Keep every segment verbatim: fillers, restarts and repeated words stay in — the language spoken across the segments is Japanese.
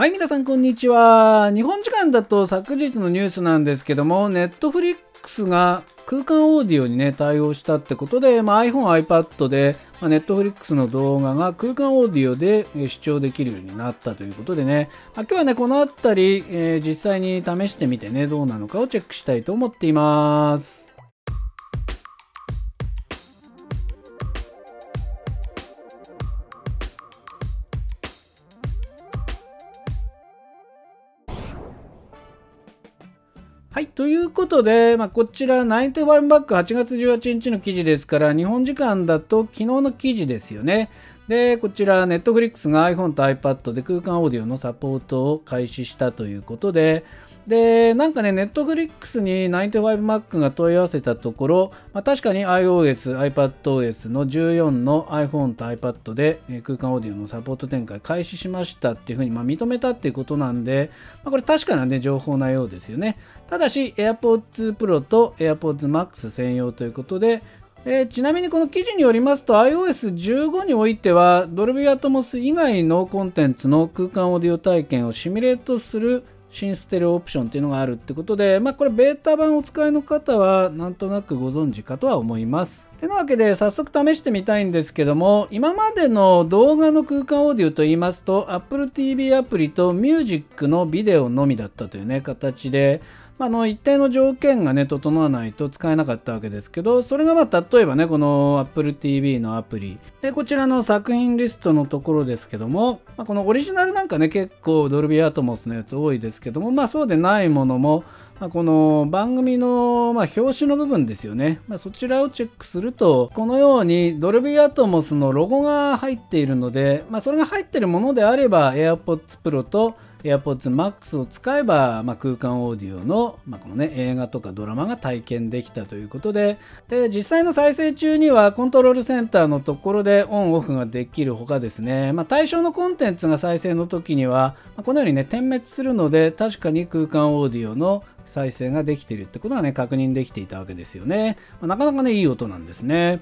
はい、皆さんこんにちは。日本時間だと昨日のニュースなんですけども、Netflix が空間オーディオにね、対応したってことで、まあ、iPhone、iPad で、まあ、Netflix の動画が空間オーディオで視聴できるようになったということでね、まあ、今日はね、このあたり、えー、実際に試してみてね、どうなのかをチェックしたいと思っています。はい、ということで、まあ、こちら、ナインティワンバックはちがつじゅうはちにちの記事ですから、日本時間だと昨日の記事ですよね。で、こちら、Netflix が iPhone と iPad で空間オーディオのサポートを開始したということで、で、なんかね、Netflix にナインティワンバックが問い合わせたところ、まあ、確かに iOS、iPadOS のじゅうよんの iPhone と iPad で空間オーディオのサポート展開開始しましたっていうふうに、まあ、認めたっていうことなんで、まあ、これ確かなね、情報なようですよね。ただし、AirPods Pro と AirPods Max 専用ということで、えー、ちなみにこの記事によりますと アイオーエスじゅうご においてはドルビーアトモス以外のコンテンツの空間オーディオ体験をシミュレートする新ステレオオプションというのがあるってことで、まあ、これベータ版お使いの方はなんとなくご存知かとは思います。てなわけで早速試してみたいんですけども、今までの動画の空間オーディオといいますと Apple ティーブイ アプリと Music のビデオのみだったというね形で、まあの一定の条件がね整わないと使えなかったわけですけど、それがまあ例えばねこの Apple ティーブイ のアプリでこちらの作品リストのところですけども、まあ、このオリジナルなんかね結構ドルビーアトモスのやつ多いですけども、まあそうでないものも、まあ、この番組のまあ表紙の部分ですよね、まあ、そちらをチェックするとこのようにドルビーアトモスのロゴが入っているので、まあ、それが入っているものであれば AirPods Pro とAirPods Max を使えば、まあ、空間オーディオの、まあこのね、映画とかドラマが体験できたということで、で実際の再生中にはコントロールセンターのところでオンオフができるほかですね、まあ、対象のコンテンツが再生の時には、まあ、このようにね点滅するので確かに空間オーディオの再生ができているってことがね確認できていたわけですよね、まあ、なかなかねいい音なんですね。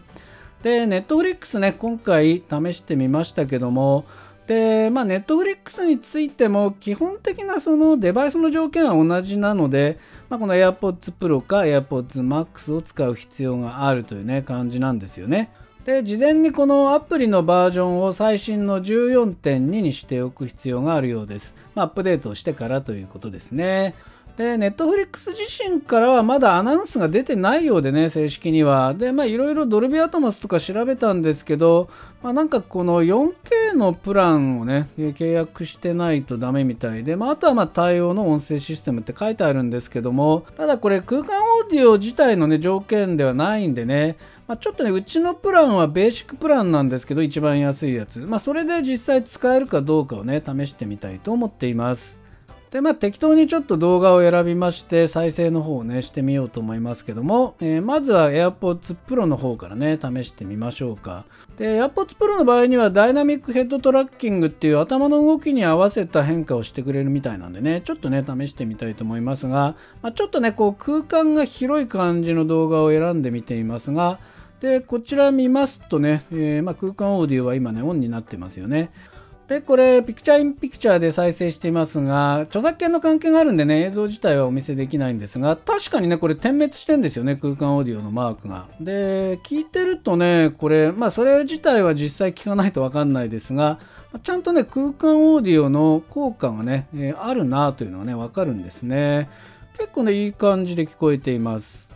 で Netflix ね今回試してみましたけども、でまあ、Netflix についても基本的なそのデバイスの条件は同じなので、まあ、この AirPods Pro か AirPods Max を使う必要があるという、ね、感じなんですよね。で事前にこのアプリのバージョンを最新の じゅうよんてんに にしておく必要があるようです。まあ、アップデートをしてからということですね。で、Netflix 自身からはまだアナウンスが出てないようでね、正式には。で、まあいろいろドルビーアトモスとか調べたんですけど、まあなんかこの よんケー のプランをね、契約してないとダメみたいで、まああとはまあ対応の音声システムって書いてあるんですけども、ただこれ空間オーディオ自体のね、条件ではないんでね、まあ、ちょっとね、うちのプランはベーシックプランなんですけど、一番安いやつ。まあそれで実際使えるかどうかをね、試してみたいと思っています。でまあ、適当にちょっと動画を選びまして再生の方をねしてみようと思いますけども、えー、まずは AirPods Pro の方からね試してみましょうか。で AirPods Pro の場合にはダイナミックヘッドトラッキングっていう頭の動きに合わせた変化をしてくれるみたいなんでねちょっとね試してみたいと思いますが、まあ、ちょっとねこう空間が広い感じの動画を選んでみていますが、でこちら見ますとね、えーまあ、空間オーディオは今ねオンになってますよね。で、これ、ピクチャーインピクチャーで再生していますが、著作権の関係があるんでね、映像自体はお見せできないんですが、確かにね、これ点滅してんですよね、空間オーディオのマークが。で、聞いてるとね、これ、まあ、それ自体は実際聞かないとわかんないですが、ちゃんとね、空間オーディオの効果がね、えー、あるなというのがね、わかるんですね。結構ね、いい感じで聞こえています。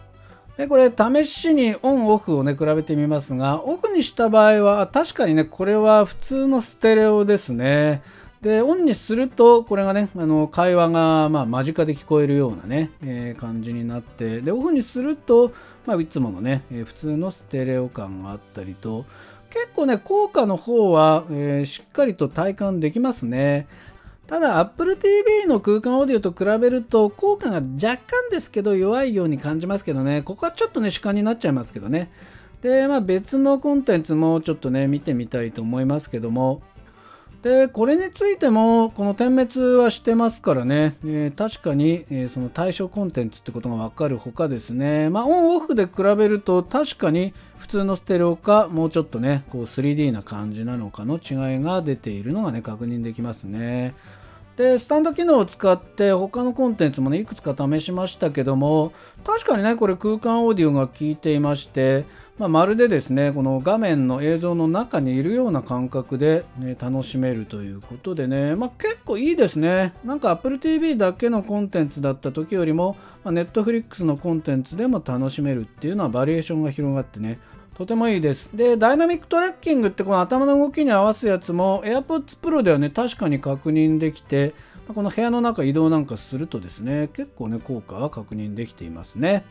でこれ試しにオンオフをね比べてみますが、オフにした場合は確かにねこれは普通のステレオですね。でオンにするとこれがねあの会話がまあ間近で聞こえるようなね、えー、感じになって、でオフにすると、まあ、いつものね、えー、普通のステレオ感があったりと、結構ね効果の方は、えー、しっかりと体感できますね。ただ Apple ティーブイ の空間オーディオと比べると効果が若干ですけど弱いように感じますけどね、ここはちょっとね主観になっちゃいますけどね。でまあ別のコンテンツもちょっとね見てみたいと思いますけども、でこれについてもこの点滅はしてますからね、えー、確かに、えー、その対象コンテンツってことが分かるほかですね、まあ、オンオフで比べると確かに普通のステレオかもうちょっとねこう スリーディー な感じなのかの違いが出ているのがね確認できますね。でスタンド機能を使って他のコンテンツもねいくつか試しましたけども、確かにねこれ空間オーディオが効いていまして、まあ、まるでですねこの画面の映像の中にいるような感覚で、ね、楽しめるということでね、まあ、結構いいですね。なんか Apple ティーブイ だけのコンテンツだった時よりも、まあ、Netflix のコンテンツでも楽しめるっていうのはバリエーションが広がってねとてもいいです。で、ダイナミックトラッキングってこの頭の動きに合わすやつも AirPods Pro ではね、確かに確認できて、この部屋の中移動なんかするとですね、結構ね、効果は確認できていますね。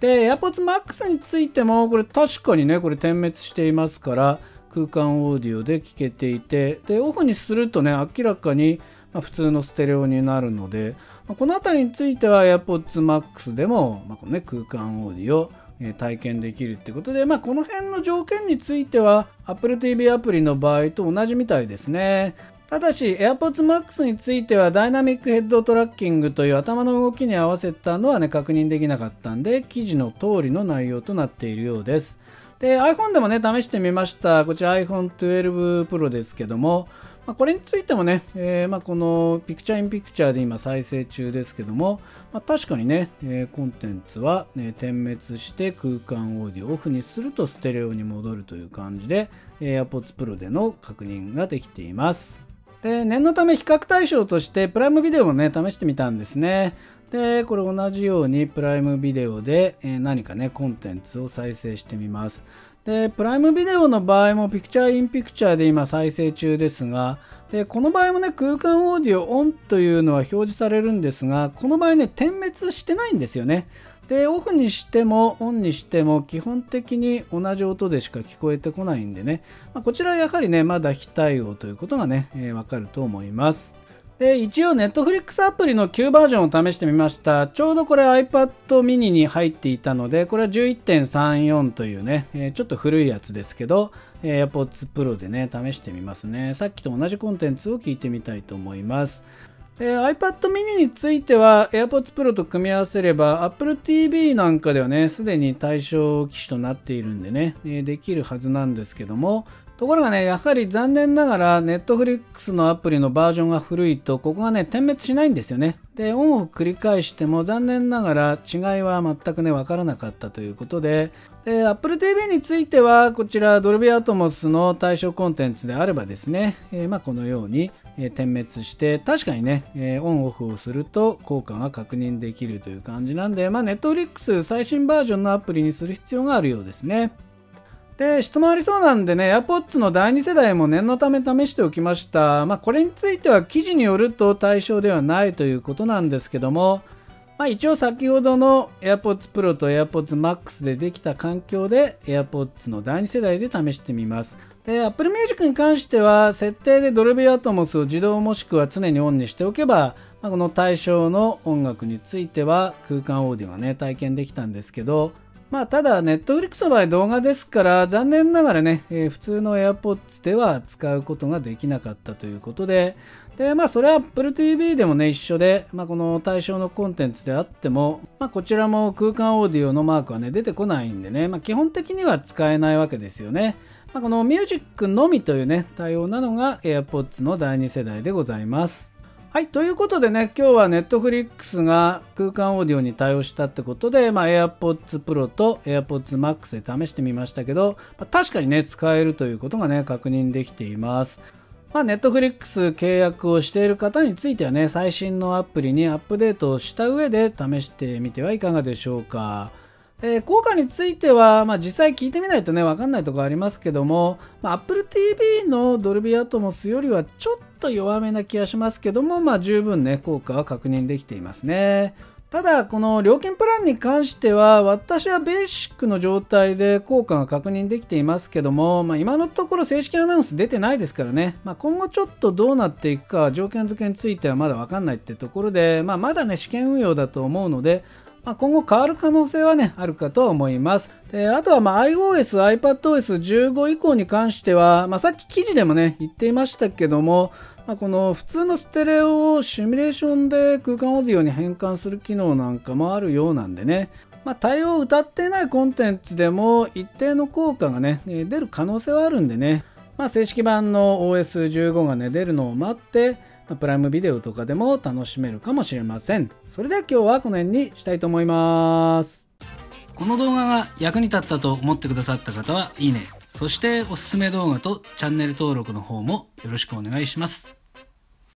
で、AirPods Max についても、これ確かにね、これ点滅していますから、空間オーディオで聴けていて、で、オフにするとね、明らかに普通のステレオになるので、このあたりについては AirPods Max でも、まあこのね、空間オーディオ、体験できるってことで、まあ、この辺の条件については Apple ティーブイ アプリの場合と同じみたいですね。ただし AirPods Max についてはダイナミックヘッドトラッキングという頭の動きに合わせたのはね確認できなかったんで、記事の通りの内容となっているようです。で iPhone でもね試してみました。こちら アイフォントゥエルブ プロ ですけども、まあ、これについてもね、えーまあ、このピクチャーインピクチャーで今再生中ですけども、まあ、確かにね、えー、コンテンツは、ね、点滅して空間オーディオをオフにするとステレオに戻るという感じで、えー、AirPods Pro での確認ができています。で、念のため比較対象としてプライムビデオもね、試してみたんですね。で、これ同じようにプライムビデオで、えー、何かね、コンテンツを再生してみます。でプライムビデオの場合もピクチャーインピクチャーで今再生中ですが、でこの場合もね空間オーディオオンというのは表示されるんですが、この場合ね点滅してないんですよね。でオフにしてもオンにしても基本的に同じ音でしか聞こえてこないんでね、まあ、こちらはやはりねまだ非対応ということがね、えー、わかると思います。で一応 Netflix アプリの旧バージョンを試してみました。ちょうどこれ iPad mini に入っていたので、これは じゅういってんさんよん というね、えー、ちょっと古いやつですけど AirPods Pro でね試してみますね。さっきと同じコンテンツを聞いてみたいと思います。で iPad mini については AirPods Pro と組み合わせれば Apple ティーブイ なんかではねすでに対象機種となっているんでね、えー、できるはずなんですけども、ところがね、やはり残念ながら Netflix のアプリのバージョンが古いと、ここがね、点滅しないんですよね。で、オンを繰り返しても残念ながら違いは全くね、わからなかったということで、で、Apple ティーブイ については、こちら Dolby Atmos の対象コンテンツであればですね、えー、まあこのように、えー、点滅して、確かにね、えー、オンオフをすると効果が確認できるという感じなんで、まあ Netflix 最新バージョンのアプリにする必要があるようですね。で質問ありそうなんでね AirPods のだいに世代も念のため試しておきました、まあ、これについては記事によると対象ではないということなんですけども、まあ、一応先ほどの AirPods Pro と AirPods Max でできた環境で AirPods のだいに世代で試してみます。で Apple Music に関しては設定で Dolby Atmos を自動もしくは常にオンにしておけば、まあ、この対象の音楽については空間オーディオがね体験できたんですけど、まあただ、Netflix の場合動画ですから、残念ながらね、えー、普通の AirPods では使うことができなかったということで、で、まあそれは Apple ティーブイ でもね、一緒で、まあこの対象のコンテンツであっても、まあこちらも空間オーディオのマークはね、出てこないんでね、まあ基本的には使えないわけですよね。まあこの Music のみというね、対応なのが AirPods のだいに世代でございます。はい、ということでね、今日は Netflix が空間オーディオに対応したってことで、まあ、AirPods Pro と AirPods Max で試してみましたけど、まあ、確かにね、使えるということがね、確認できています。まあ、Netflix 契約をしている方についてはね、最新のアプリにアップデートをした上で試してみてはいかがでしょうか。えー、効果については、まあ、実際聞いてみないとね、わかんないところありますけども、まあ、Apple ティーブイ の Dolby Atmos よりはちょっと弱めな気がしますけども、まあ、十分ね、効果は確認できていますね。ただ、この料金プランに関しては、私はベーシックの状態で効果が確認できていますけども、まあ、今のところ正式アナウンス出てないですからね、まあ、今後ちょっとどうなっていくか、条件付けについてはまだわかんないってところで、まあ、まだね、試験運用だと思うので、まあ今後変わる可能性はね、あるかと思います。で、あとはまあ iOS、iPadOS じゅうご 以降に関しては、まあさっき記事でもね、言っていましたけども、まあ、この普通のステレオをシミュレーションで空間オーディオに変換する機能なんかもあるようなんでね、まあ対応を謳っていないコンテンツでも一定の効果がね、出る可能性はあるんでね、まあ正式版の オーエスじゅうご がね、出るのを待って、プライムビデオとかでも楽しめるかもしれません。それでは今日はこの辺にしたいと思います。この動画が役に立ったと思ってくださった方はいいね、そしておすすめ動画とチャンネル登録の方もよろしくお願いします。